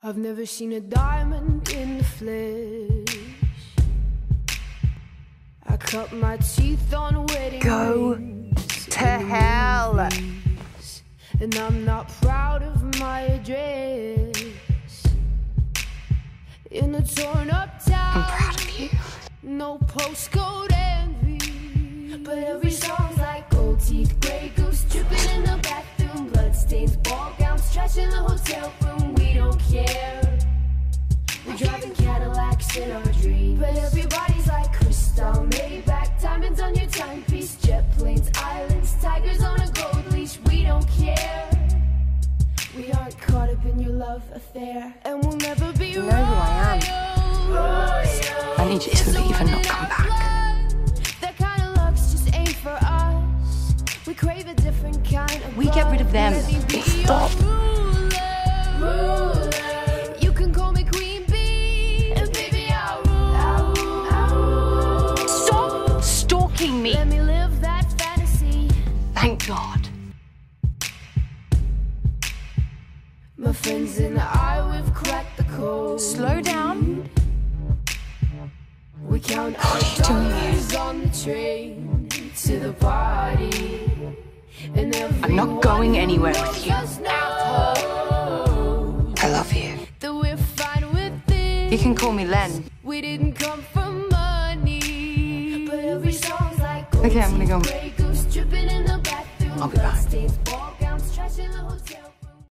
I've never seen a diamond in the flesh. I cut my teeth on wedding rings. Go to hell. And I'm not proud of my address. In a torn up town, I'm proud of you. No postcode envy, but every song's like gold teeth, grey goose dripping in the bathroom, bloodstains, ball gowns, trash in the hotel room. We don't care. We're driving Cadillacs in our dreams, but everybody's like crystal, Maybach, diamonds on your timepiece, jet planes, islands, tigers on a gold leash. We don't care. We aren't caught up in your love affair, and we'll never be royal. I need you to leave and not come back. That kind of love's just ain't for us. We crave a different kind of. We get rid of them. Stop. You can call me Queen Bee, and baby I'll rule. Stop stalking me. Let me live that fantasy. Thank God. My friends and I, we've cracked the code. Slow down. We count our dollars on the train to the party. And I'm not going anywhere with you. I love you. That we're fine with this. You can call me Len. We didn't come for money. But every song's like, okay, I'm gonna go. I'll be back.